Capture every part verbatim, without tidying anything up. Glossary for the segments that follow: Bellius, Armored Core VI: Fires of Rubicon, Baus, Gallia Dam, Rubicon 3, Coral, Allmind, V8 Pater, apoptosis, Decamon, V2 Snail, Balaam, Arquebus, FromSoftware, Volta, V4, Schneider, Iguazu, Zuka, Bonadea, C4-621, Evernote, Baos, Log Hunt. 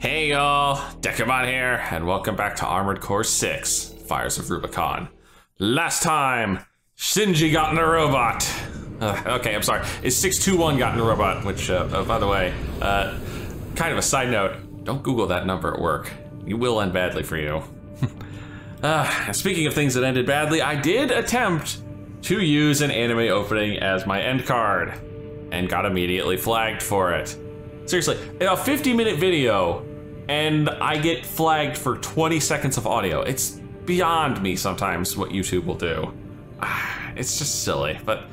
Hey y'all, Decamon here, and welcome back to Armored Core six, Fires of Rubicon. Last time, Shinji got in a robot. Uh, okay, I'm sorry, it's six two one got in a robot, which, uh, uh, by the way, uh, kind of a side note, don't Google that number at work. You will end badly for you. uh, speaking of things that ended badly, I did attempt to use an anime opening as my end card, and got immediately flagged for it. Seriously, a fifty minute video, and I get flagged for twenty seconds of audio. It's beyond me sometimes what YouTube will do. It's just silly, but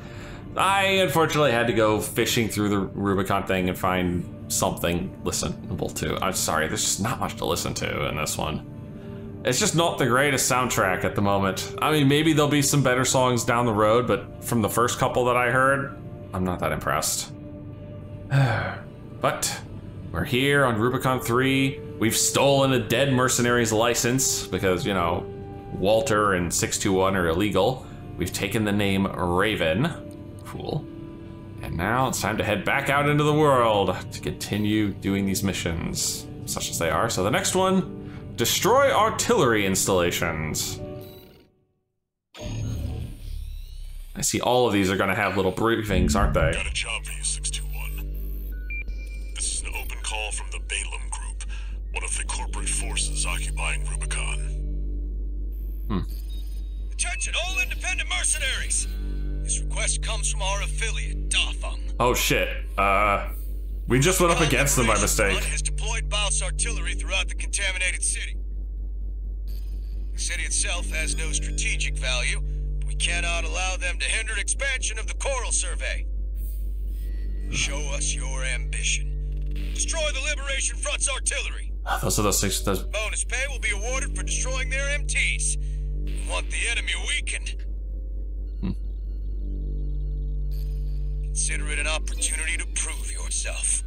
I unfortunately had to go fishing through the Rubicon thing and find something listenable to. I'm sorry, there's just not much to listen to in this one. It's just not the greatest soundtrack at the moment. I mean, maybe there'll be some better songs down the road, but from the first couple that I heard, I'm not that impressed. But we're here on Rubicon three. We've stolen a dead mercenary's license because, you know, Walter and six two one are illegal. We've taken the name Raven. Cool. And now it's time to head back out into the world to continue doing these missions, such as they are. So the next one, destroy artillery installations. I see all of these are going to have little briefings, aren't they? Got a job for you, six two one. This is an open call from the Balaam Group, one of the corporate forces occupying Rubicon. Hmm. Attention, all independent mercenaries! This request comes from our affiliate, Dafeng. Oh shit. Uh, we just went up against them by mistake. Has deployed Baus artillery throughout the contaminated city. The city itself has no strategic value. We cannot allow them to hinder expansion of the Coral survey. Show us your ambition. Destroy the Liberation Front's artillery. Those are those six. Those... Bonus pay will be awarded for destroying their M Ts. We want the enemy weakened. Hmm. Consider it an opportunity to prove yourself.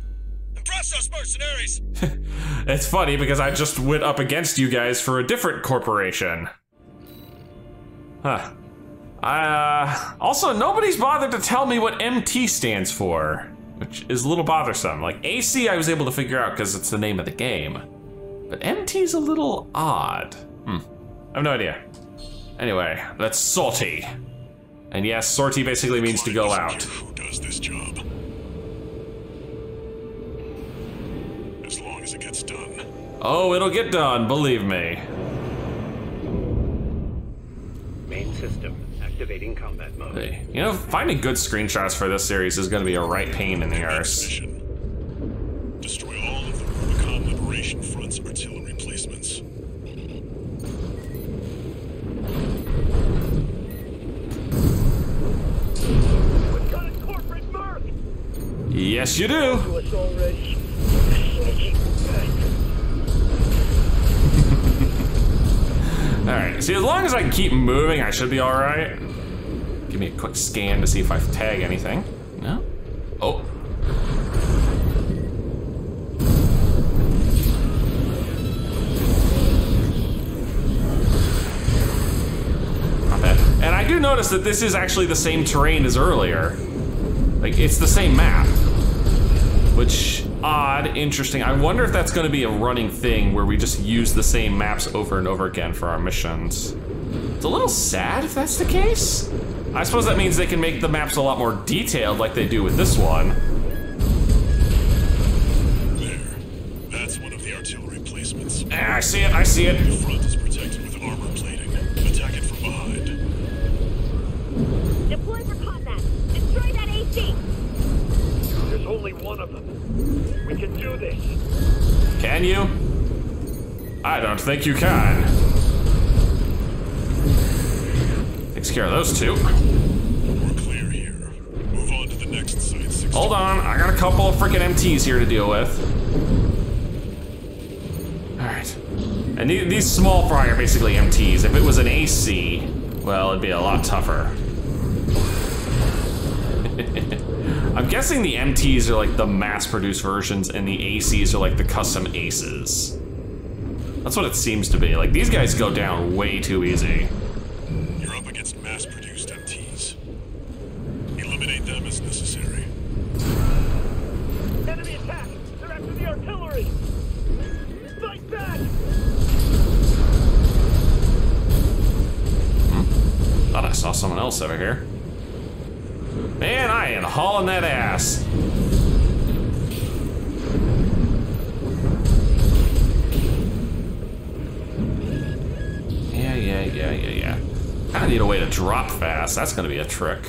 Impress us, mercenaries! It's funny because I just went up against you guys for a different corporation. Huh. Uh, also, nobody's bothered to tell me what M T stands for, which is a little bothersome. Like, A C I was able to figure out because it's the name of the game. But M T's a little odd. Hmm. I have no idea. Anyway, that's sortie. And yes, sortie basically means to go out. Who does this job? As long as it gets done. Oh, it'll get done, believe me. Main system. Activating combat mode. Hey, you know, finding good screenshots for this series is going to be a right pain in the arse. Destroy all of the Rubicon Liberation Front's artillery placements. We've got a corporate merc! Yes, you do. Alright, see, as long as I can keep moving, I should be alright. Give me a quick scan to see if I tag anything. No? Oh. Not bad. And I do notice that this is actually the same terrain as earlier. Like, it's the same map. Which, odd, interesting. I wonder if that's going to be a running thing where we just use the same maps over and over again for our missions. It's a little sad if that's the case. I suppose that means they can make the maps a lot more detailed like they do with this one. There. That's one of the artillery placements. Ah, I see it, I see it. The front is protected with armor plating. Attack it from behind. Deploy for combat. Destroy that A C. There's only one of them. We can do this. Can you? I don't think you can. Takes care of those two. We're clear here. Move on to the next site. Hold on, I got a couple of freaking M Ts here to deal with. Alright. And th these small fry are basically M Ts. If it was an A C, well, it'd be a lot tougher. I'm guessing the M Ts are like the mass-produced versions and the A Cs are like the custom aces. That's what it seems to be. Like, these guys go down way too easy. You're up against mass-produced M Ts. Eliminate them as necessary. Enemy attack! They're after the artillery! someone else over here. Man, I am hauling that ass. Yeah, yeah, yeah, yeah, yeah. I need a way to drop fast. That's gonna be a trick.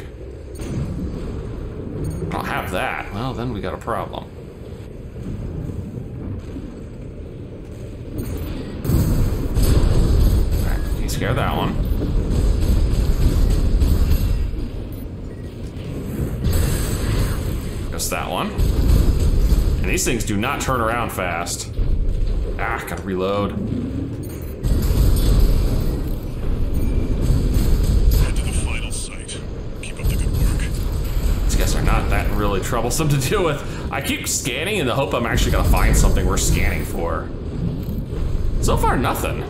I don't have that. Well, then we got a problem. Alright, you scare that one. That one. And these things do not turn around fast. Ah, gotta reload. Head to the final site. Keep up the good work. These guys are not that really troublesome to deal with. I keep scanning in the hope I'm actually gonna find something worth scanning for. So far, nothing.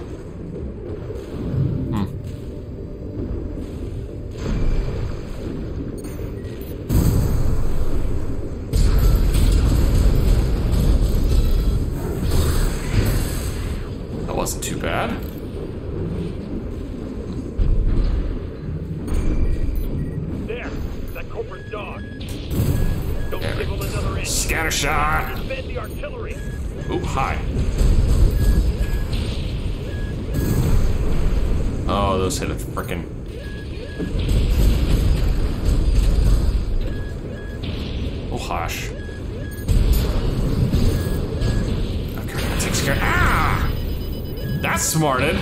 Smarted.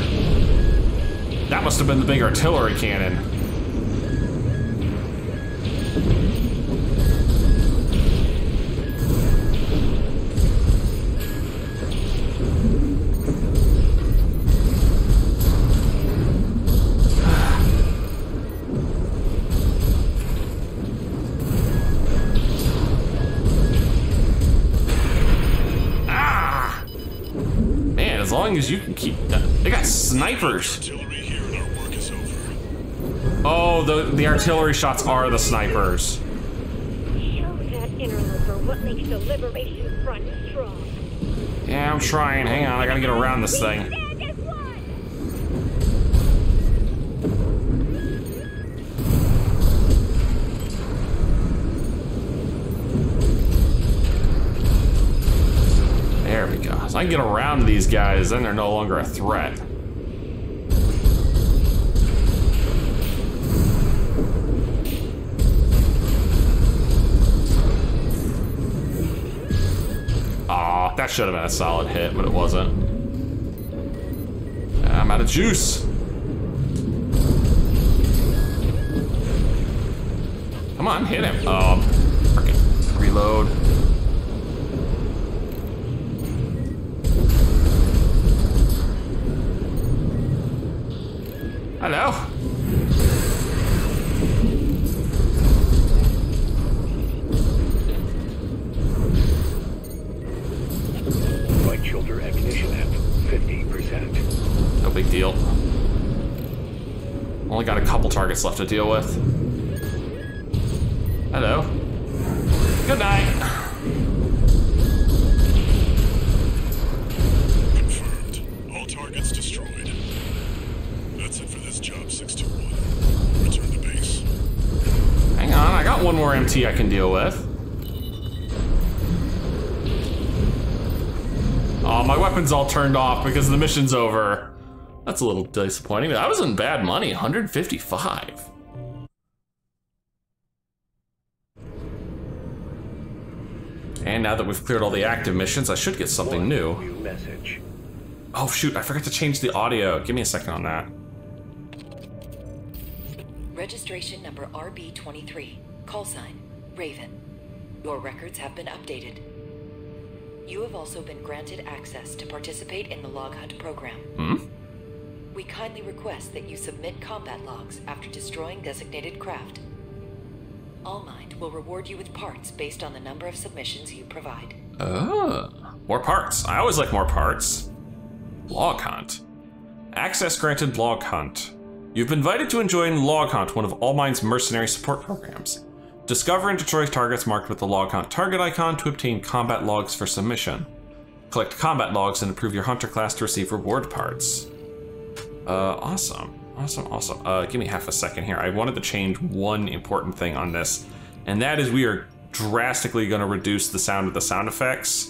That must have been the big artillery cannon. Ah! Man, as long as you can keep that. They got snipers. Oh, the the artillery shots are the snipers. Show that interloper what makes the Liberation Front strong. Yeah, I'm trying. Hang on, I gotta get around this thing. I can get around these guys, then they're no longer a threat. Aw, that should have been a solid hit, but it wasn't. I'm out of juice. Come on, hit him. Oh, frickin' reload. Hello? Right shoulder ammunition at fifty percent. No big deal. Only got a couple targets left to deal with. Hello? Good night. One more M T I can deal with. Oh, my weapon's all turned off because the mission's over. That's a little disappointing. That was in bad money, one hundred fifty-five. And now that we've cleared all the active missions, I should get something one new. new message. Oh shoot, I forgot to change the audio. Give me a second on that. Registration number R B twenty-three. Call sign, Raven. Your records have been updated. You have also been granted access to participate in the Log Hunt program. Hmm? We kindly request that you submit combat logs after destroying designated craft. Allmind will reward you with parts based on the number of submissions you provide. Oh, more parts. I always like more parts. Log Hunt. Access granted Log Hunt. You've been invited to join Log Hunt, one of Allmind's mercenary support programs. Discover and destroy targets marked with the Log Hunt target icon to obtain combat logs for submission. Collect combat logs and improve your hunter class to receive reward parts. Uh, awesome. Awesome, awesome. Uh, give me half a second here. I wanted to change one important thing on this, and that is we are drastically going to reduce the sound of the sound effects.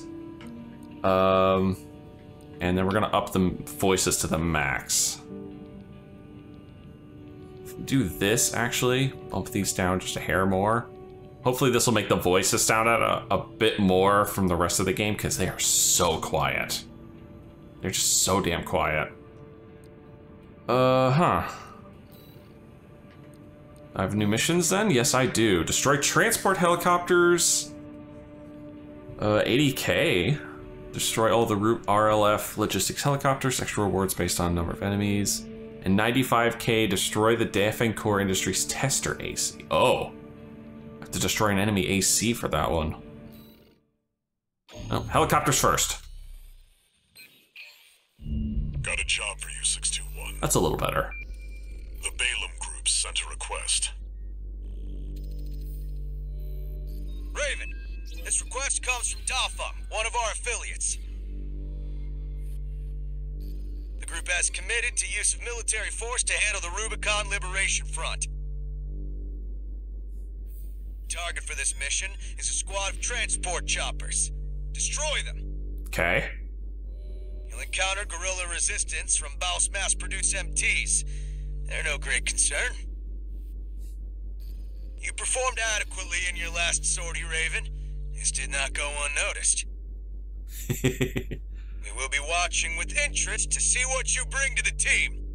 Um, and then we're going to up the voices to the max. Do this, actually. Bump these down just a hair more. Hopefully this will make the voices sound out a, a bit more from the rest of the game, because they are so quiet. They're just so damn quiet. Uh, huh. I have new missions then? Yes, I do. Destroy transport helicopters. Uh, eighty K. Destroy all the route R L F logistics helicopters. Extra rewards based on number of enemies. And ninety-five K, destroy the Dafeng Core Industries tester A C. Oh. I have to destroy an enemy A C for that one. Oh, helicopters first. Got a job for you, six two one. That's a little better. The Balaam Group sent a request. Raven, this request comes from Dafeng, one of our affiliates. The group has committed to use of military force to handle the Rubicon Liberation Front. Target for this mission is a squad of transport choppers. Destroy them. Okay. You'll encounter guerrilla resistance from Baos mass-produced M Ts. They're no great concern. You performed adequately in your last sortie, Raven. This did not go unnoticed. We will be watching with interest to see what you bring to the team.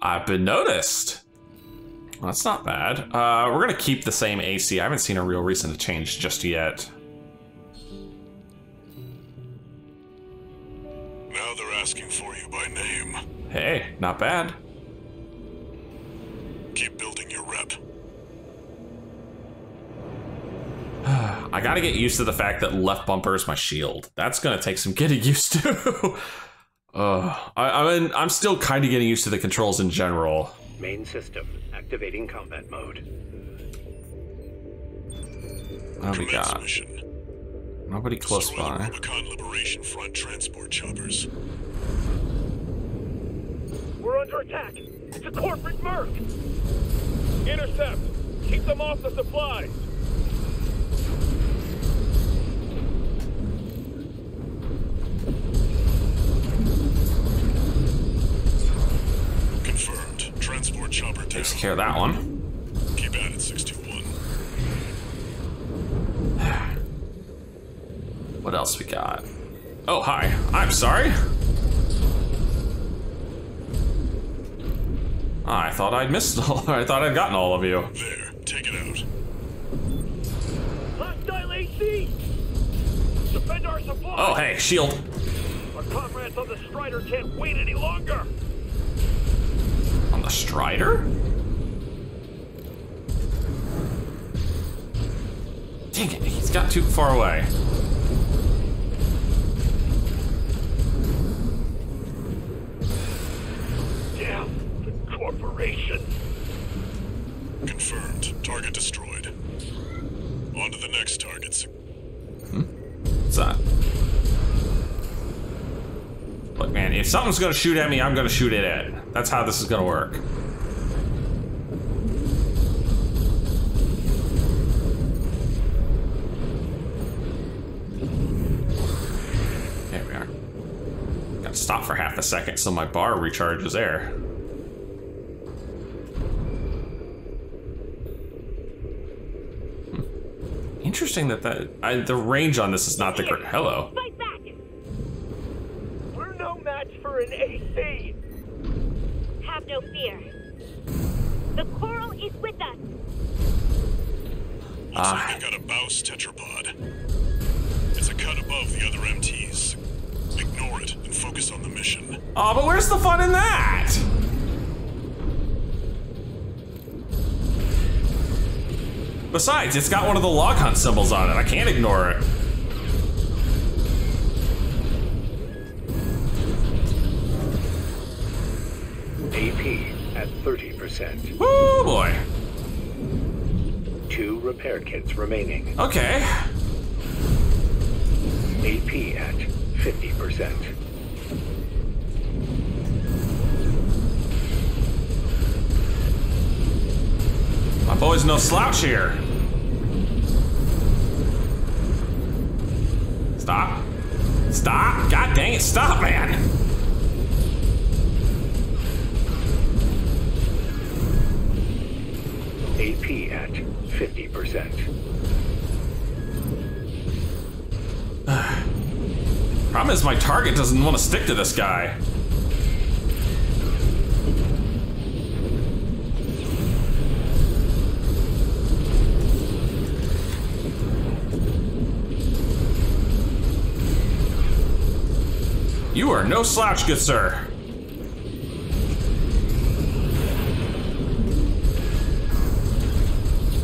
I've been noticed. Well, that's not bad. Uh, we're gonna keep the same A C. I haven't seen a real reason to change just yet. Now they're asking for you by name. Hey, not bad. Keep building your rep. I gotta get used to the fact that left bumper is my shield. That's gonna take some getting used to. uh, I, I mean, I'm still kind of getting used to the controls in general. Main system activating combat mode. What do we got? Mission. Nobody close by. Rubicon Liberation Front transport choppers. We're under attack. It's a corporate merc. Intercept. Keep them off the supplies. Confirmed. Transport chopper down. Takes care of that one. Keep at it, six two one. What else we got? Oh, hi. I'm sorry. Oh, I thought I'd missed all. I thought I'd gotten all of you. There, take it out. Hostile A C! Defend our supply! Oh, hey, shield. Our comrades on the Strider can't wait any longer. On the Strider? Dang it! He's got too far away. Confirmed. Target destroyed. On to the next target. Hmm. What's that? Look, man, if something's gonna shoot at me, I'm gonna shoot it at it. That's how this is gonna work. There we are. Gotta stop for half a second so my bar recharges there. Interesting that that I, the range on this is not the great. Hello. Fight back. We're no match for an A C. Have no fear. The Coral is with us. Looks ah. like they got a Baos tetrapod. It's a cut above the other M Ts. Ignore it and focus on the mission. Oh, but where's the fun in that? Besides, it's got one of the Log Hunt symbols on it. I can't ignore it. A P at thirty percent. Oh boy. Two repair kits remaining. Okay. A P at fifty percent. Boy's no slouch here. Stop. Stop. God dang it. Stop, man. A P at fifty percent. Problem is my target doesn't want to stick to this guy. You are no slouch, good sir.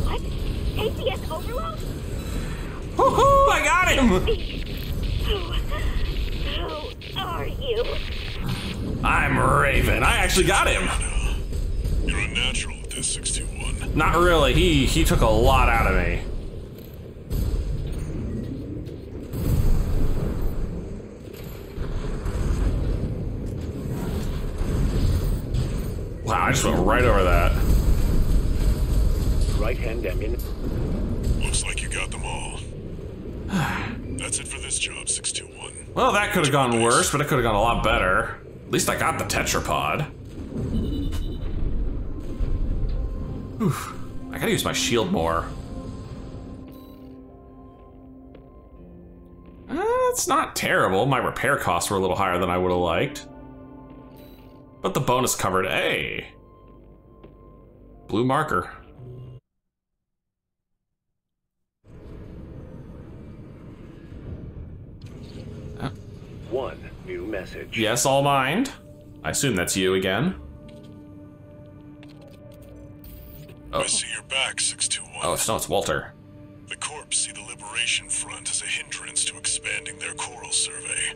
What? A C S overload? Woohoo! I got him! Who are you? I'm Raven. I actually got him. You're a natural at this six two one. Not really. He he took a lot out of me. Wow, I just went right over that. Right hand ammunition. Looks like you got them all. That's it for this job, six two one. Well, that could have gone worse, but it could have gone a lot better. At least I got the tetrapod. Oof. I gotta use my shield more. That's not terrible. My repair costs were a little higher than I would have liked. But the bonus covered A. Blue marker. Oh. One new message. Yes, Allmind. I assume that's you again. Oh. I see your back, six two one. Oh, it's, no, it's Walter. The Corps see the Liberation Front as a hindrance to expanding their Coral survey.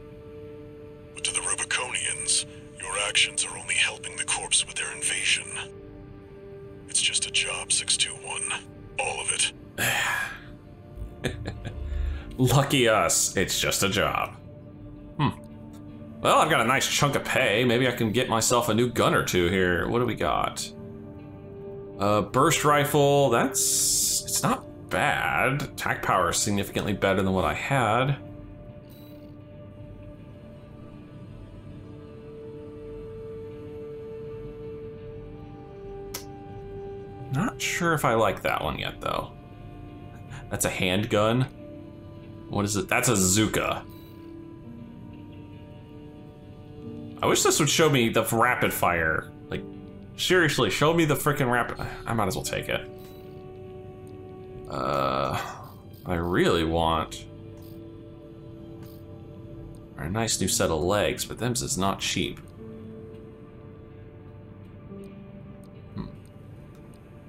But to the Rubiconians, your actions are only helping the corpse with their invasion. It's just a job, six two one. All of it. Lucky us. It's just a job. Hmm. Well, I've got a nice chunk of pay. Maybe I can get myself a new gun or two here. What do we got? Uh, burst rifle. That's... It's not bad. Attack power is significantly better than what I had. Not sure if I like that one yet, though. That's a handgun. What is it? That's a Zuka. I wish this would show me the rapid fire. Like, seriously, show me the freaking rapid... I might as well take it. Uh, I really want... our nice new set of legs, but them's is not cheap.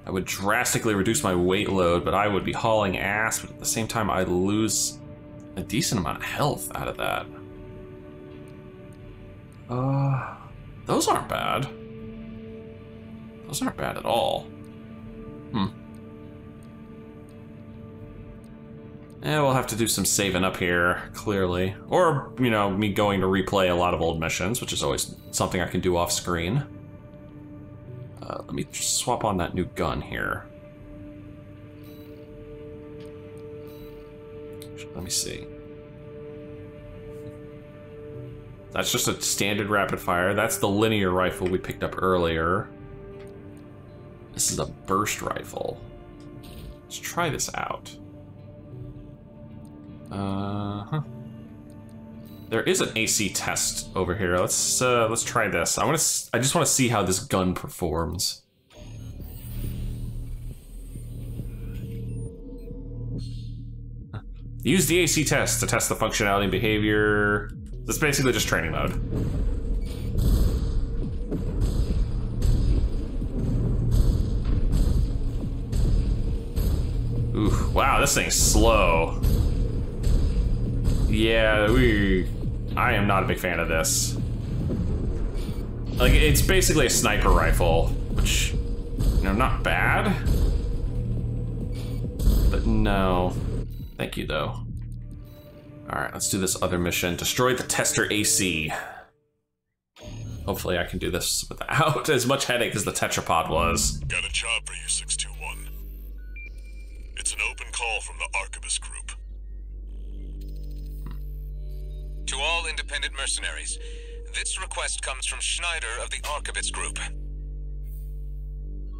I would drastically reduce my weight load, but I would be hauling ass, but at the same time I'd lose a decent amount of health out of that. Uh, those aren't bad. Those aren't bad at all. Hmm. Eh, we'll have to do some saving up here, clearly. Or, you know, me going to replay a lot of old missions, which is always something I can do off screen. Uh, let me just swap on that new gun here. Let me see. That's just a standard rapid fire. That's the linear rifle we picked up earlier. This is a burst rifle. Let's try this out. Uh-huh. There is an A C test over here. Let's uh, let's try this. I want to. I just want to see how this gun performs. Use the A C test to test the functionality and behavior. It's basically just training mode. Ooh! Wow, this thing's slow. Yeah, we. I am not a big fan of this. Like, it's basically a sniper rifle, which, you know, not bad. But no. Thank you, though. Alright, let's do this other mission. Destroy the tester A C. Hopefully I can do this without as much headache as the tetrapod was. Got a job for you, six two one. independent mercenaries. This request comes from Schneider of the Arquebus group.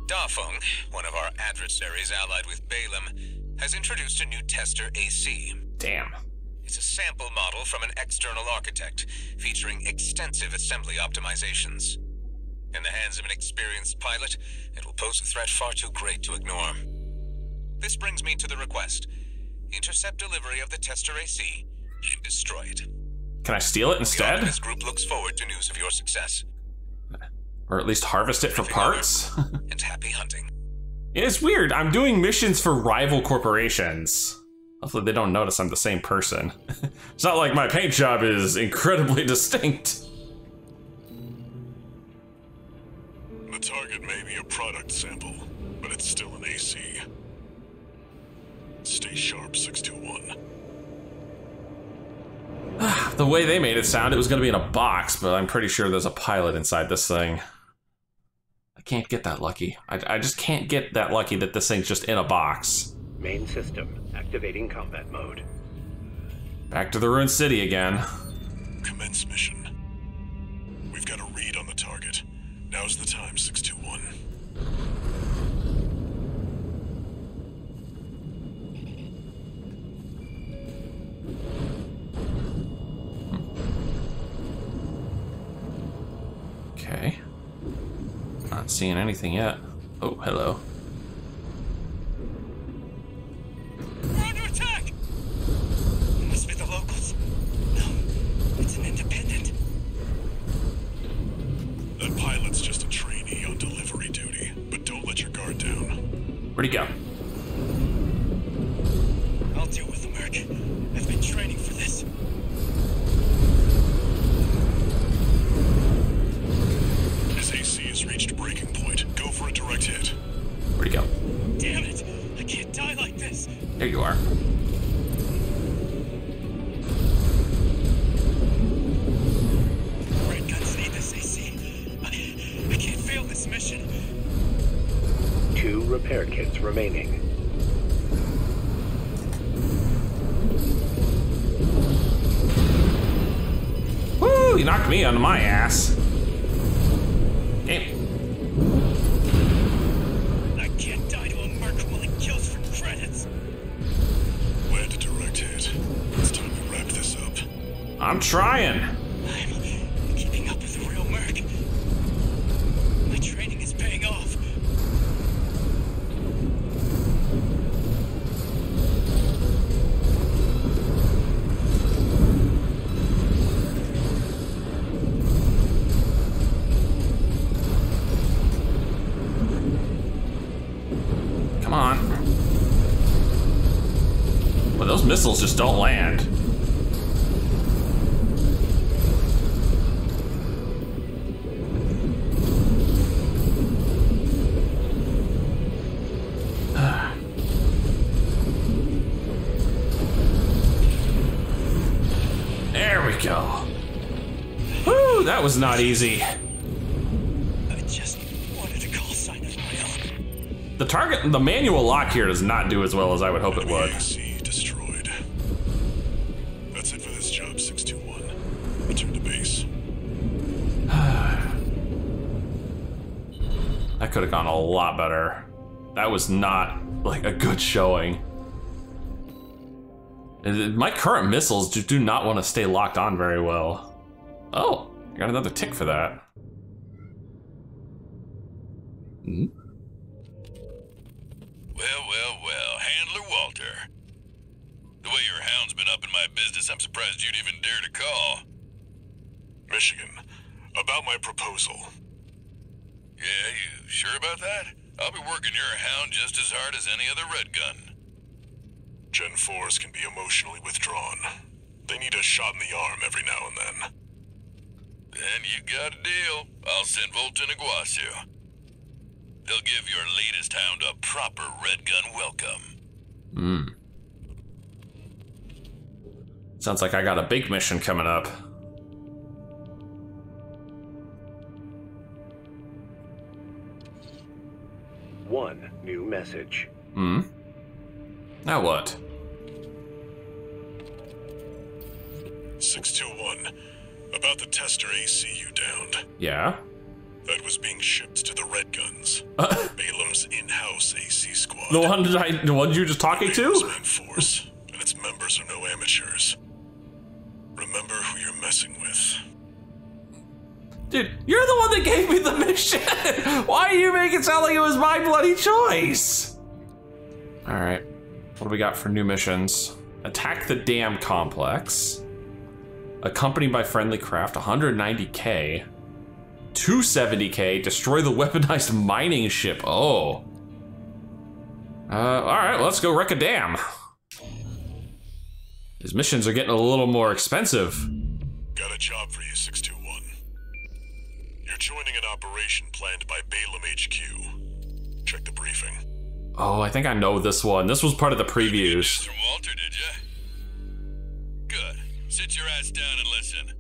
Dafeng, one of our adversaries allied with Balaam, has introduced a new tester A C. Damn. It's a sample model from an external architect, featuring extensive assembly optimizations. In the hands of an experienced pilot, it will pose a threat far too great to ignore. This brings me to the request. Intercept delivery of the tester A C and destroy it. Can I steal it instead? The Artemis group looks forward to news of your success. Or at least harvest it for parts. And happy hunting. It's weird. I'm doing missions for rival corporations. Hopefully they don't notice I'm the same person. It's not like my paint job is incredibly distinct. The target may be a product sample, but it's still an A C. Stay sharp, six two one. The way they made it sound, it was gonna be in a box, but I'm pretty sure there's a pilot inside this thing. I can't get that lucky. I, I just can't get that lucky that this thing's just in a box. Main system, activating combat mode. Back to the ruined city again. Commence mission. We've got a read on the target. Now's the time, six two one. Okay. Not seeing anything yet. Oh, hello. We're under attack! It must be the locals. No, it's an independent. That pilot's just a trainee on delivery duty, but don't let your guard down. Where'd he go? I'll deal with the merc. I've been training for this. Reached breaking point. Go for a direct hit. Where'd he go? Damn it! I can't die like this! There you are. Red Guns need this A C. I, I can't fail this mission. Two repair kits remaining. Woo! You knocked me on my ass. I can't die to a merc while he kills for credits. Where to direct hit? It's time to wrap this up. I'm trying. I'm keeping up with the real merc. My training is paying off. Missiles just don't land. There we go. Whew, that was not easy. I just wanted a call sign of my own. The target, the manual lock here does not do as well as I would hope it would. Could have gone a lot better. That was not like a good showing. My current missiles do, do not want to stay locked on very well. Oh, I got another tick for that. Mm-hmm. Well, well, well, Handler Walter. The way your hound's been up in my business, I'm surprised you'd even dare to call. Michigan, about my proposal. Yeah, you sure about that? I'll be working your hound just as hard as any other red gun. Gen fours can be emotionally withdrawn. They need a shot in the arm every now and then. Then you got a deal. I'll send Volta and Iguazu. They'll give your latest hound a proper red gun welcome. Hmm. Sounds like I got a big mission coming up. One new message. Hmm. Now what? C four six two one, about the tester A C you downed. Yeah? That was being shipped to the Red Guns. Uh, Balaam's in-house A C squad. The one that I, the one you were just talking Balaam's to? Main force, and its members are no amateurs. Remember who you're messing with. Dude, you're the one that gave me the mission! Why do you make it sound like it was my bloody choice? Alright. What do we got for new missions? Attack the dam complex. Accompanied by friendly craft, one hundred ninety K. two hundred seventy K, destroy the weaponized mining ship. Oh. Uh, alright, let's go wreck a dam. These missions are getting a little more expensive. Got a job for you, six two one. You're joining an operation planned by Balaam H Q. Check the briefing. Oh, I think I know this one. This was part of the previews. From Walter, did ya? Good. Sit your ass down and listen.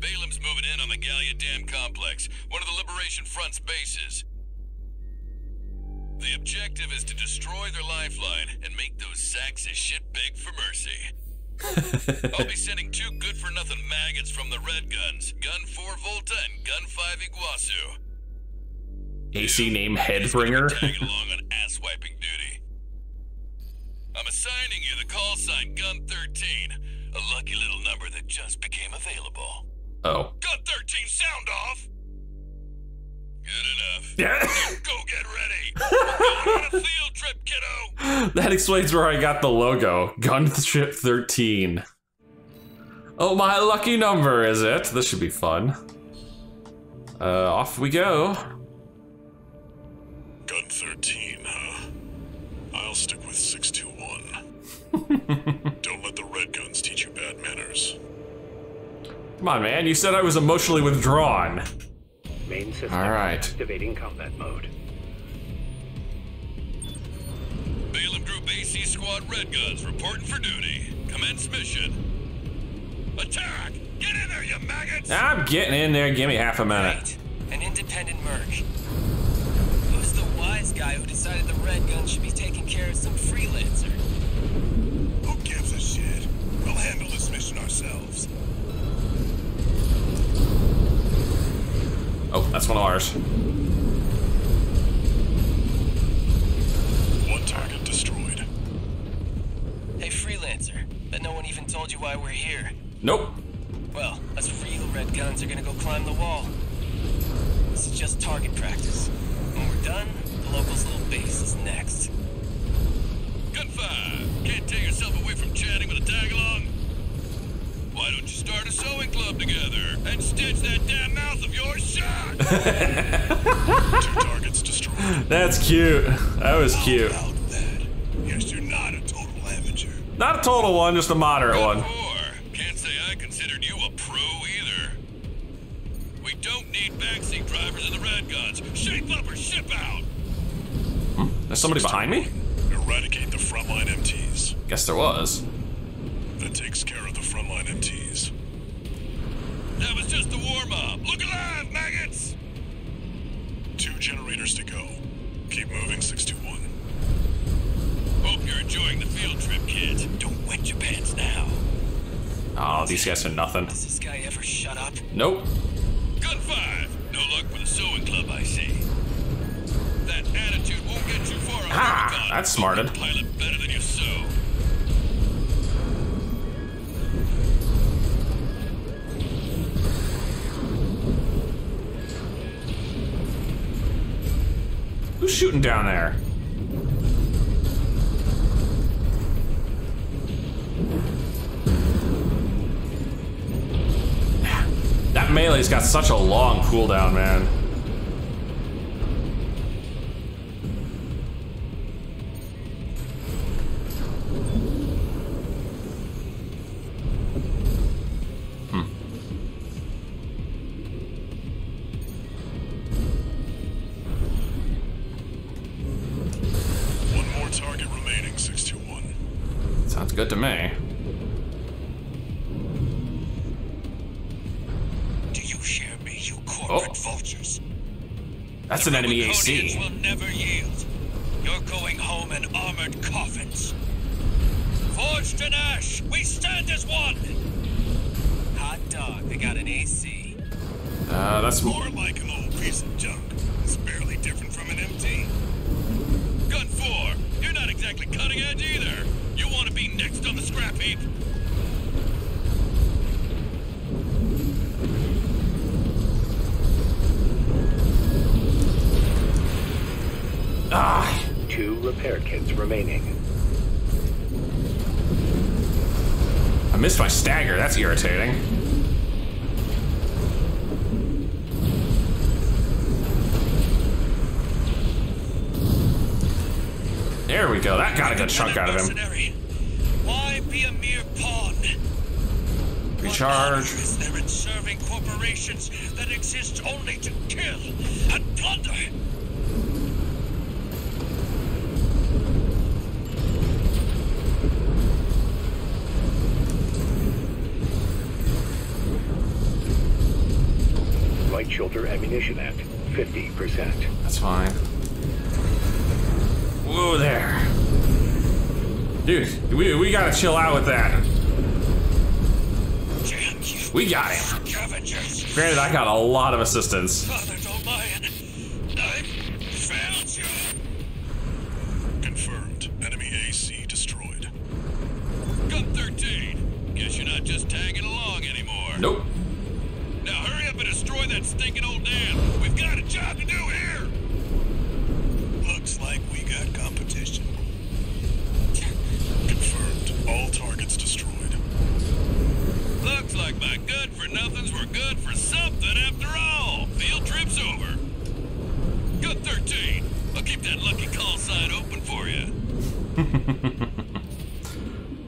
Balaam's moving in on the Gallia Dam complex, one of the Liberation Front's bases. The objective is to destroy their lifeline and make those sacks of shit beg for mercy. I'll be sending two good-for-nothing maggots from the Red Guns, Gun four Volta and Gun five Iguazu. A C name Headbringer? Tagging along on ass-wiping duty. I'm assigning you the call sign Gun thirteen, a lucky little number that just became available. Oh. Gun thirteen, sound off! Good enough. Go get ready! We're going on a field trip, kiddo! That explains where I got the logo. Gunship thirteen. Oh, my lucky number, is it? This should be fun. Uh, off we go. Gun thirteen, huh? I'll stick with six two one. Don't let the Red Guns teach you bad manners. Come on, man, you said I was emotionally withdrawn. Main system All right. activating combat mode. Balaam Group A C Squad Red Guns reporting for duty. Commence mission. Attack! Get in there, you maggots! I'm getting in there. Give me half a minute. Right. An independent merc. Who's the wise guy who decided the Red Guns should be taking care of some freelancer? Who gives a shit? We'll handle this mission ourselves. Oh, that's one of ours. One target destroyed. Hey, freelancer. Bet no one even told you why we're here. Nope. Well, us real Red Guns are gonna go climb the wall. This is just target practice. When we're done, the locals' little base is next. Gun five. Can't tear yourself away from chatting with a tag-along. Why don't you start a sewing club together and stitch that damn mouth of yours shut? Two targets destroyed. That's cute. That was How cute. About that? Yes, you're not a total amateur. Not a total one, just a moderate Good one. Four. Can't say I considered you a pro either. We don't need backseat drivers in the Red Guns. Shape up or ship out. Hmm, there's somebody behind me? Eradicate the frontline M Ts. Guess there was. That takes care of the frontline M Ts. That was just a warm-up. Look alive, maggots! Two generators to go. Keep moving, six two one. Hope you're enjoying the field trip, kids. Don't wet your pants now. Oh, these guys are nothing. Does this guy ever shut up? Nope. Gun five. No luck with the sewing club, I see. That attitude won't get you far on ah, Rubicon. That's smarted. Pilot better than you sew. Who's shooting down there? That melee's got such a long cooldown, man. Good to me. Do you hear me, you corporate oh. vultures? That's the an enemy A C. Will never yield. You're going home in armored coffins. Forged and ash! We stand as one! Hot dog, they got an A C. Uh, that's more like an old piece of junk. It's barely different from an M T. Gun four, you're not exactly cutting edge either. You want to be next on the scrap heap? Ah! Two repair kits remaining. I missed my stagger, that's irritating. There we go, that got a good chunk out of him. Why be a mere pawn? Recharge. Is there in serving corporations that exist only to kill and plunder? Light shoulder ammunition at fifty percent. That's fine. Whoa there. Dude, we, we gotta chill out with that. We got him. Granted, I got a lot of assistance. Father, don't mind. I failed you. Confirmed. Enemy A C destroyed. Gun thirteen. Guess you're not just tagging along anymore. Nope. Now hurry up and destroy that stinking old dam. We've got a job to do here. Looks like we got competition. Confirmed. All targets destroyed. Looks like my good-for-nothings were good for something after all. Field trip's over. Good thirteen. I'll keep that lucky call sign open for you.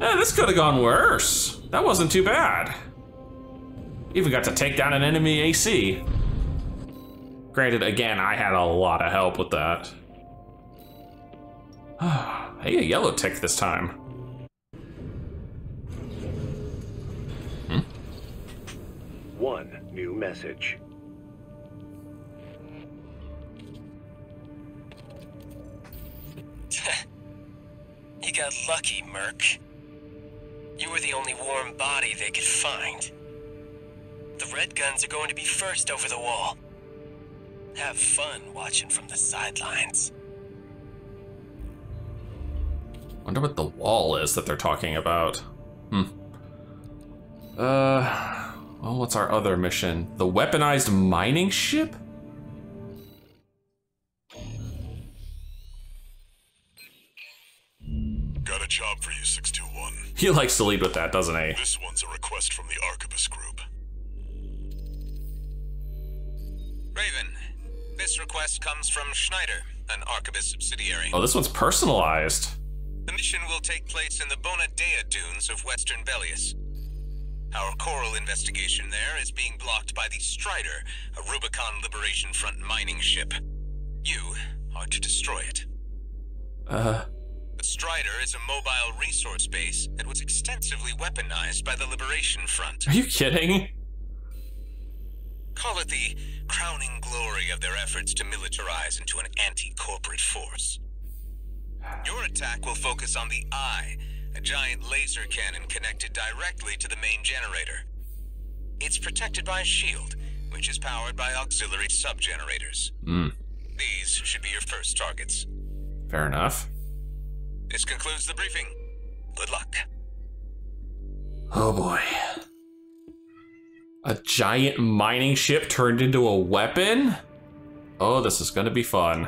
Yeah, this could have gone worse. That wasn't too bad. Even got to take down an enemy A C. Granted, again, I had a lot of help with that. I get a yellow tick this time. Hmm? One new message. You got lucky, Merc. You were the only warm body they could find. The Red Guns are going to be first over the wall. Have fun watching from the sidelines. Wonder what the wall is that they're talking about. Hmm. Uh, well, what's our other mission? The weaponized mining ship? Got a job for you, six two one. He likes to lead with that, doesn't he? This one's a request from the Arquebus group. Raven, this request comes from Schneider, an Arquebus subsidiary. Oh, this one's personalized. The mission will take place in the Bonadea dunes of western Bellius. Our Coral investigation there is being blocked by the Strider, a Rubicon Liberation Front mining ship. You are to destroy it. Uh... The Strider is a mobile resource base that was extensively weaponized by the Liberation Front. Are you kidding? Call it the crowning glory of their efforts to militarize into an anti-corporate force. Your attack will focus on the Eye, a giant laser cannon connected directly to the main generator. It's protected by a shield, which is powered by auxiliary sub-generators. Mm. These should be your first targets. Fair enough. This concludes the briefing. Good luck. Oh boy. A giant mining ship turned into a weapon? Oh, this is gonna be fun.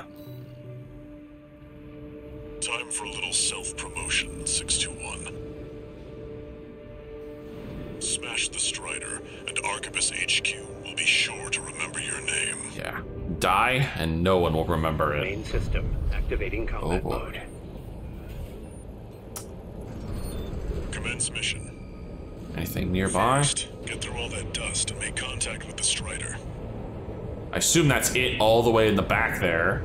Time for a little self-promotion, six two one. Smash the Strider, and Arquebus H Q will be sure to remember your name. Yeah. Die, and no one will remember it. Main system activating combat oh, mode. Commence mission. Anything nearby? First, get through all that dust and make contact with the Strider. I assume that's it all the way in the back there.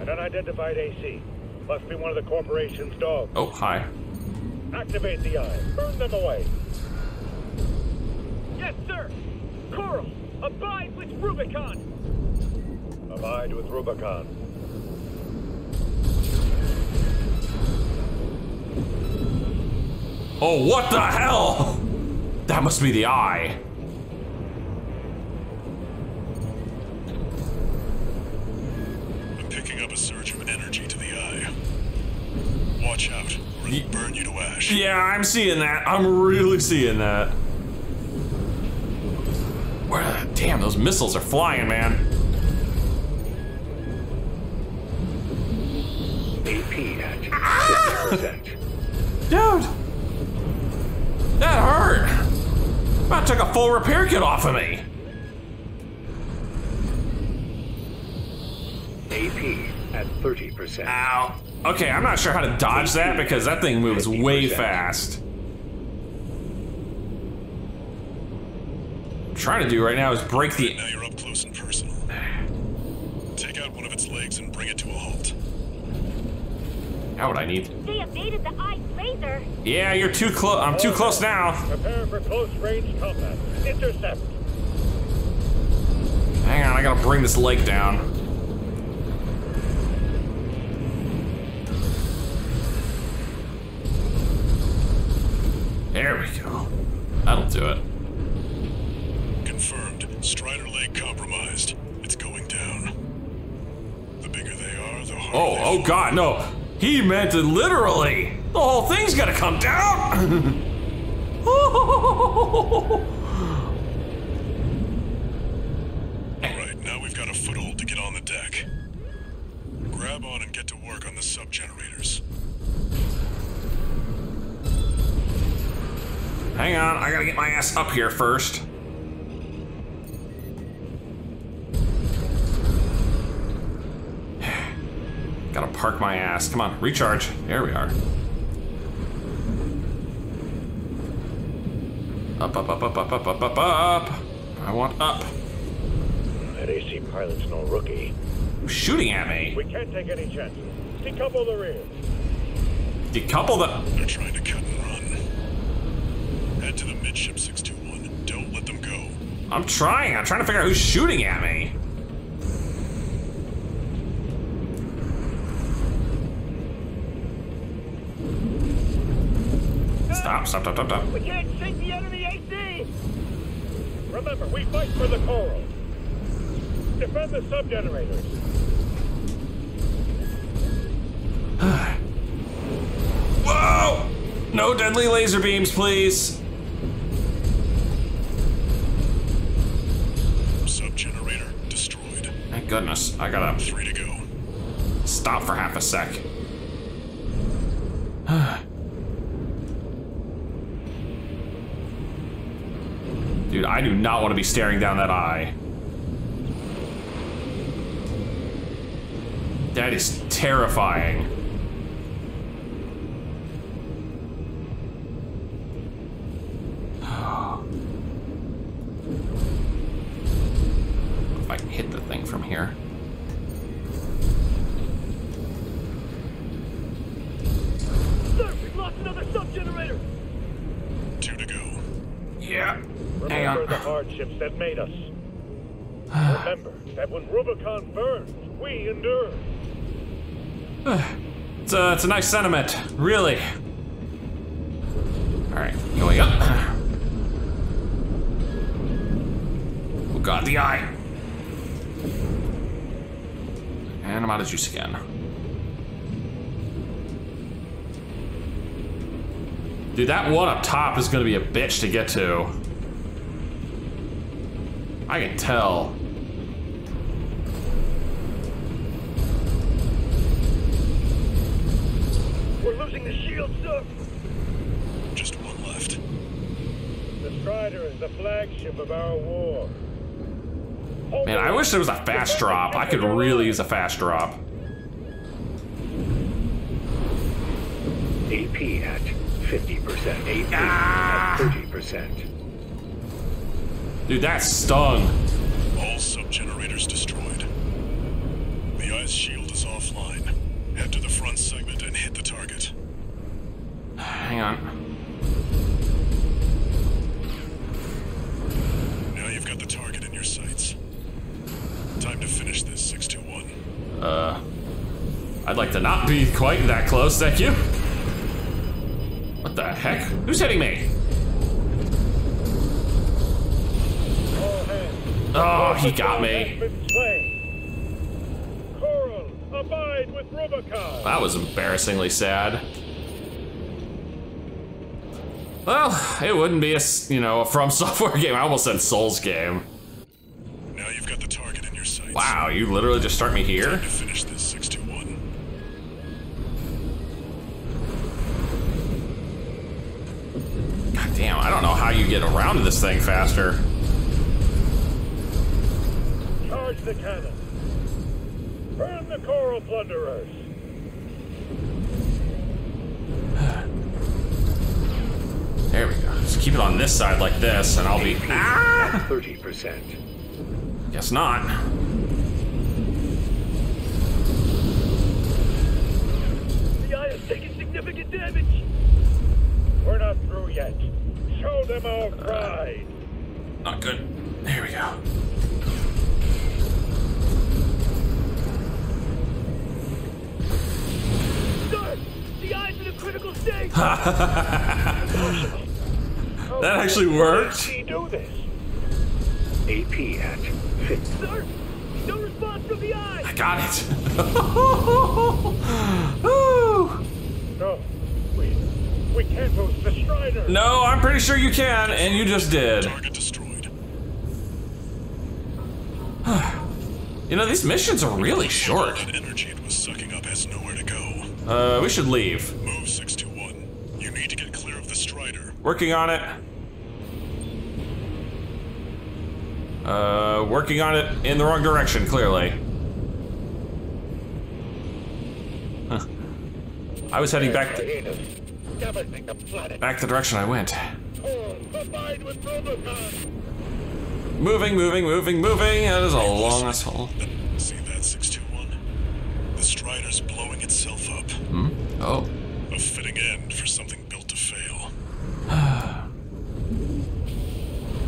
An unidentified A C. Must be one of the corporation's dogs. Oh, hi. Activate the Eye. Burn them away. Yes, sir! Coral, abide with Rubicon! Abide with Rubicon. Oh, what the hell? That must be the eye. I'm picking up a surge of energy to the eye. Watch out, or it'll burn you to ash. Yeah, I'm seeing that. I'm really seeing that. Where, damn, those missiles are flying, man. A P at fifty percent. Dude! That hurt! About took a full repair kit off of me! A P at thirty percent. Ow. Okay, I'm not sure how to dodge that because that thing moves way fast. Trying to do right now is break the. Now you're up close and personal. Take out one of its legs and bring it to a halt. How would I need? They evaded the eye's laser. Yeah, you're too close. I'm too close now. Prepare for close range combat. Intercept. Hang on, I gotta bring this leg down. There we go. That'll do it. Confirmed. Strider leg compromised. It's going down. The bigger they are, the harder. Oh, oh god, no. He meant it literally. The whole thing's gonna come down. Alright, now we've got a foothold to get on the deck. Grab on and get to work on the sub-generators. Hang on, I gotta get my ass up here first. Gotta park my ass. Come on, recharge. There we are. Up, up, up, up, up, up, up, up, up. I want up. That A C pilot's no rookie. Who's shooting at me? We can't take any chances. Decouple the rear. Decouple the. They're trying to cut and run. Head to the midship six two one. Don't let them go. I'm trying. I'm trying to figure out who's shooting at me. Stop, stop, stop, stop, stop. We can't shake the enemy A C! Remember, we fight for the Coral. Defend the sub-generators. Whoa! No deadly laser beams, please. Sub-generator destroyed. Thank goodness, I got up. Three to go. Stop for half a sec. Dude, I do not want to be staring down that eye. That is terrifying. If I can hit the thing from here. Sir, we've lost another sub-generator. Two to go. Yeah. Remember the hardships that made us. Remember that when Rubicon burned, we endured. It's a, it's a nice sentiment, really. All right, going up. Oh god, the eye. And I'm out of juice again. Dude, that one up top is gonna be a bitch to get to. I can tell. We're losing the shield, sir. Just one left. The Strider is the flagship of our war. Hold Man, I wish there was a fast drop. I could really use a fast drop. A P at fifty percent. A P ah! at thirty percent. Dude, that stung. All sub-generators destroyed. The ice shield is offline. Head to the front segment and hit the target. Hang on. Now you've got the target in your sights. Time to finish this, six two one. Uh, I'd like to not be quite that close, thank you. What the heck? Who's hitting me? Oh, he got me. Coral, abide with Rubicon. That was embarrassingly sad. Well, it wouldn't be a, you know, a FromSoftware game. I almost said Souls game. Now you've got the target in your sights. Wow, you literally just start me here? Time to finish this, six two one. God damn, I don't know how you get around to this thing faster. Charge the cannon. Burn the Coral plunderers. There we go. Just keep it on this side like this, and I'll be ah! thirty percent. Guess not. The eye has taken significant damage. We're not through yet. Show them our pride. Uh, not good. There we go. Critical state. That actually worked. He do this? A P at fifty. Sir, no response from the eye. I got it. No, we we can't lose the Strider. No, I'm pretty sure you can, and you just did. Target destroyed. You know these missions are really short. That energy it was sucking up has nowhere to go. Uh, we should leave. Move six two one. You need to get clear of the Strider. Working on it. Uh, working on it in the wrong direction, clearly. Huh. I was heading back the back the direction I went. Moving, moving, moving, moving. That is a long asshole. See that six two one? The Strider's blowing itself. Hmm? Oh. A fitting end for something built to fail.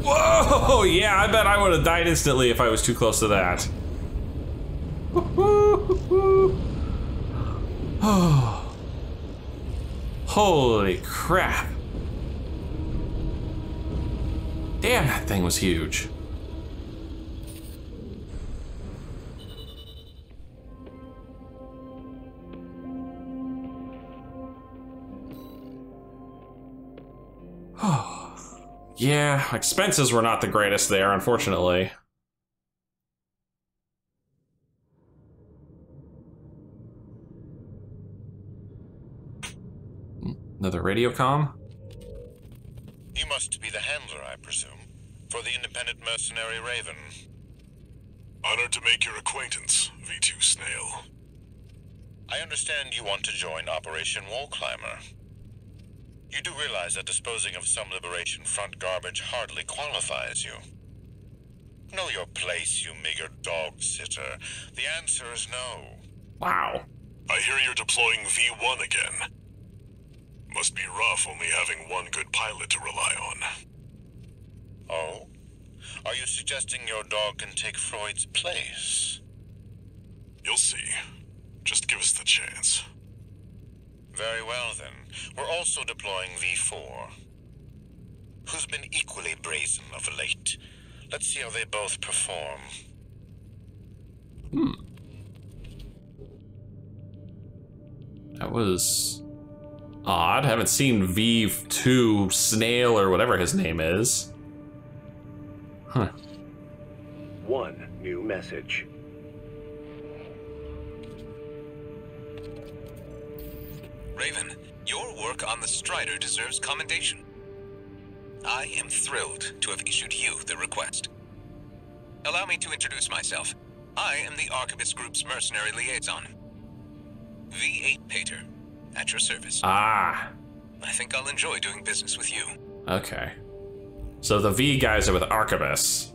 Whoa! Yeah, I bet I would have died instantly if I was too close to that. Oh. Holy crap. Damn, that thing was huge. Yeah, expenses were not the greatest there, unfortunately. Another radio comm? You must be the handler, I presume, for the independent mercenary Raven. Honored to make your acquaintance, V two Snail. I understand you want to join Operation Wallclimber. You do realize that disposing of some Liberation Front garbage hardly qualifies you. Know your place, you meager dog-sitter. The answer is no. Wow. I hear you're deploying V one again. Must be rough only having one good pilot to rely on. Oh? Are you suggesting your dog can take Freud's place? You'll see. Just give us the chance. Very well, then. We're also deploying V four, who's been equally brazen of late. Let's see how they both perform. Hmm. That was odd. I haven't seen V two Snail or whatever his name is. Huh. One new message. Raven, your work on the Strider deserves commendation. I am thrilled to have issued you the request. Allow me to introduce myself. I am the Arquebus Group's mercenary liaison. V eight Pater, at your service. Ah. I think I'll enjoy doing business with you. Okay. So the V guys are with Arquebus.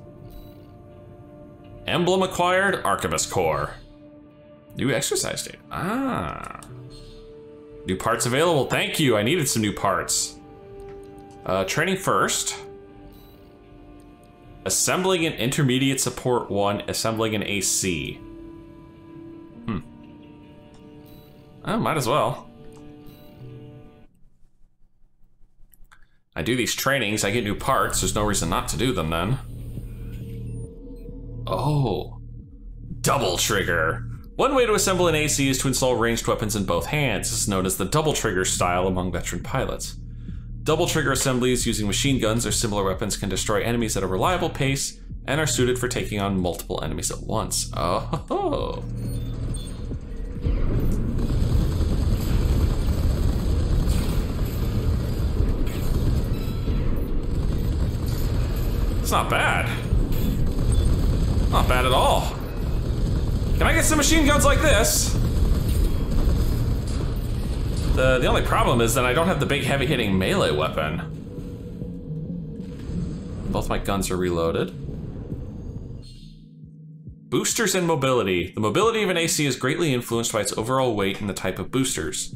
Emblem acquired, Arquebus Core. New exercise date. Ah. New parts available. Thank you. I needed some new parts. Uh, training first. Assembling an intermediate support one. Assembling an A C. Hmm. Oh, might as well. I do these trainings, I get new parts, there's no reason not to do them then. Oh. Double trigger. One way to assemble an A C is to install ranged weapons in both hands. This is known as the double trigger style among veteran pilots. Double trigger assemblies using machine guns or similar weapons can destroy enemies at a reliable pace and are suited for taking on multiple enemies at once. Oh. It's not bad. Not bad at all. Can I get some machine guns like this? The, the only problem is that I don't have the big heavy hitting melee weapon. Both my guns are reloaded. Boosters and mobility. The mobility of an A C is greatly influenced by its overall weight and the type of boosters.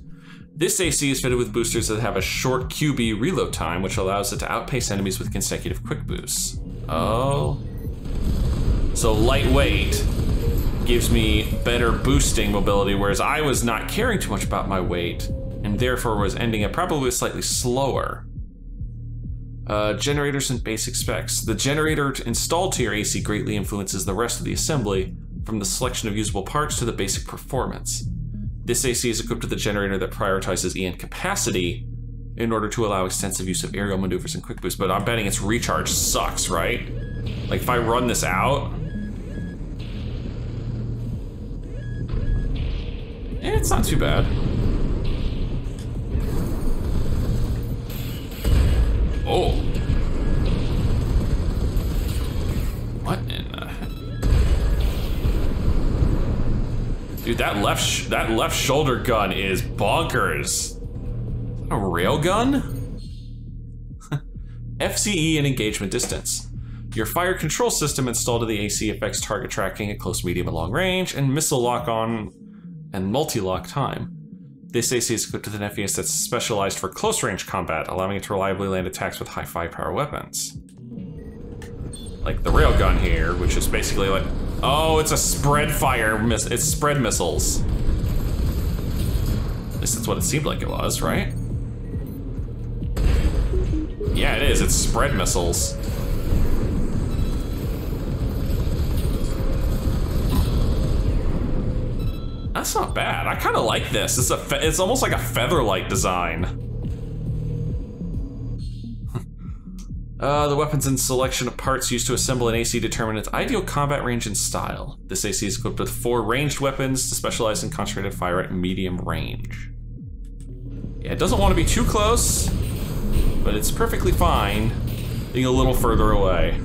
This A C is fitted with boosters that have a short Q B reload time, which allows it to outpace enemies with consecutive quick boosts. Oh. So lightweight gives me better boosting mobility, whereas I was not caring too much about my weight and therefore was ending up probably slightly slower. Uh, generators and basic specs. The generator installed to your A C greatly influences the rest of the assembly, from the selection of usable parts to the basic performance. This A C is equipped with a generator that prioritizes E N capacity in order to allow extensive use of aerial maneuvers and quick boosts, but I'm betting its recharge sucks, right? Like if I run this out, eh, it's not too bad. Oh. What in the Dude, that left sh that left shoulder gun is bonkers. Is that a rail gun? F C E and engagement distance. Your fire control system installed to the A C affects target tracking at close, medium, and long range, and missile lock on and multi-lock time. This A C is equipped with an F E S that's specialized for close range combat, allowing it to reliably land attacks with high firepower weapons. Like the railgun here, which is basically like, oh, it's a spread fire, miss it's spread missiles. At least that's what it seemed like it was, right? Yeah, it is, it's spread missiles. That's not bad, I kinda like this. It's, a fe it's almost like a featherlight design. Uh, the weapons and selection of parts used to assemble an A C determine its ideal combat range and style. This A C is equipped with four ranged weapons to specialize in concentrated fire at medium range. Yeah, it doesn't want to be too close, but it's perfectly fine being a little further away.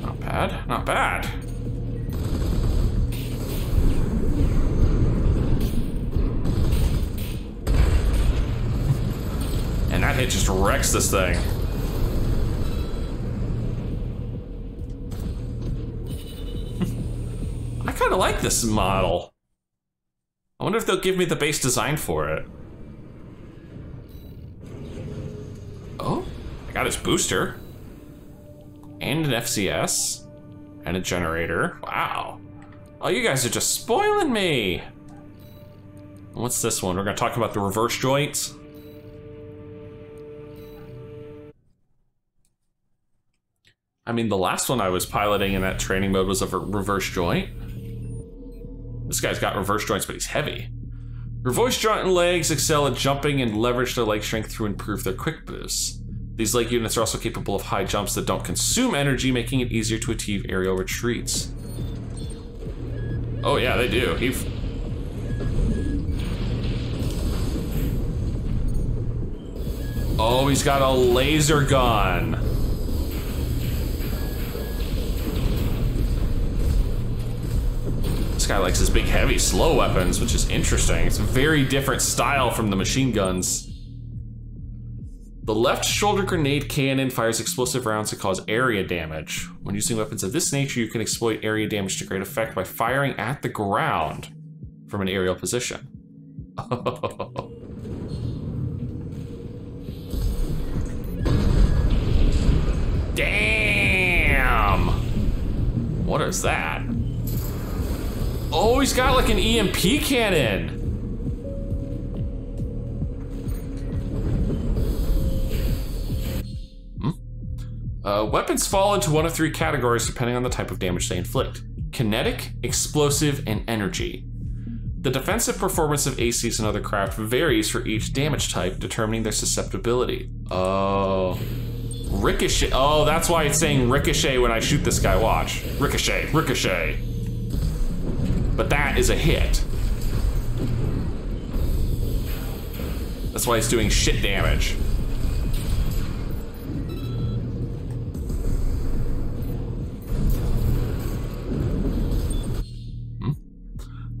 Not bad, not bad. And that hit just wrecks this thing. I kind of like this model. I wonder if they'll give me the base design for it. Oh, I got his booster. And an F C S. And a generator. Wow. Oh, you guys are just spoiling me. What's this one? We're gonna talk about the reverse joints. I mean, the last one I was piloting in that training mode was a reverse joint. This guy's got reverse joints, but he's heavy. Reverse joint legs excel at jumping and leverage their leg strength to improve their quick boosts. These leg units are also capable of high jumps that don't consume energy, making it easier to achieve aerial retreats. Oh yeah, they do. He f oh, he's got a laser gun. This guy likes his big, heavy, slow weapons, which is interesting. It's a very different style from the machine guns. The left shoulder grenade cannon fires explosive rounds that cause area damage. When using weapons of this nature, you can exploit area damage to great effect by firing at the ground from an aerial position. Oh. Damn! What is that? Oh, he's got like an E M P cannon. Uh, weapons fall into one of three categories depending on the type of damage they inflict: kinetic, explosive, and energy. The defensive performance of A Cs and other craft varies for each damage type, determining their susceptibility. Oh. Ricochet. Oh, that's why it's saying ricochet when I shoot this guy. Watch. Ricochet. Ricochet. But that is a hit. That's why it's doing shit damage.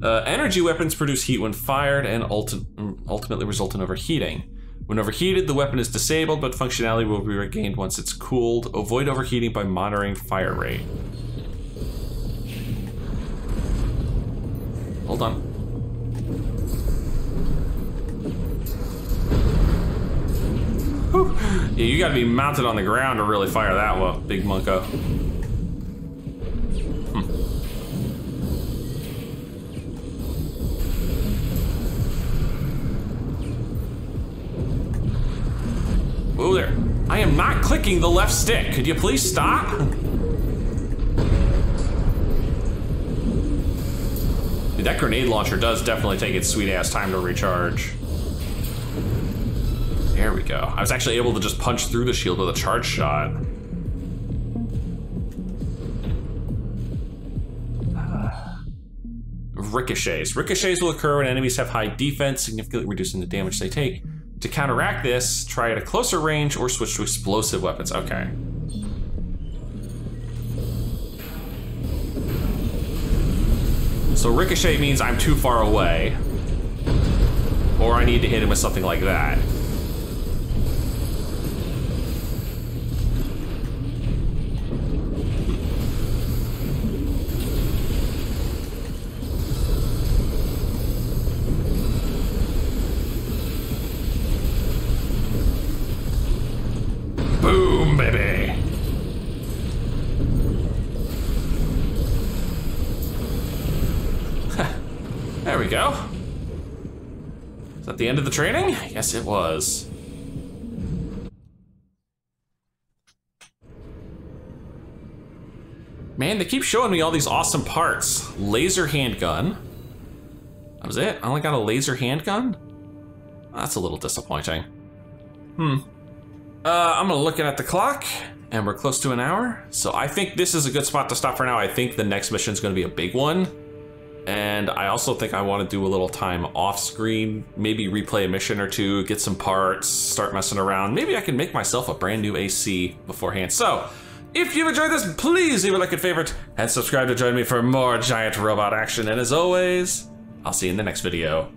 Uh, energy weapons produce heat when fired and ulti ultimately result in overheating. When overheated, the weapon is disabled, but functionality will be regained once it's cooled. Avoid overheating by monitoring fire rate. Hold on. Whew. Yeah, you gotta be mounted on the ground to really fire that one, big Munko. Oh, there. I am not clicking the left stick. Could you please stop? Dude, that grenade launcher does definitely take its sweet ass time to recharge. There we go. I was actually able to just punch through the shield with a charge shot. Ricochets. Ricochets will occur when enemies have high defense, significantly reducing the damage they take. To counteract this, try at a closer range or switch to explosive weapons. Okay. So ricochet means I'm too far away, or I need to hit him with something like that. The end of the training? Yes, it was. Man, they keep showing me all these awesome parts. Laser handgun. That was it? I only got a laser handgun? That's a little disappointing. Hmm. Uh, I'm gonna look at the clock, and we're close to an hour. So I think this is a good spot to stop for now. I think the next mission is gonna be a big one. And I also think I want to do a little time off screen, maybe replay a mission or two, get some parts, start messing around. Maybe I can make myself a brand new A C beforehand. So if you've enjoyed this, please leave a like and favorite and subscribe to join me for more giant robot action. And as always, I'll see you in the next video.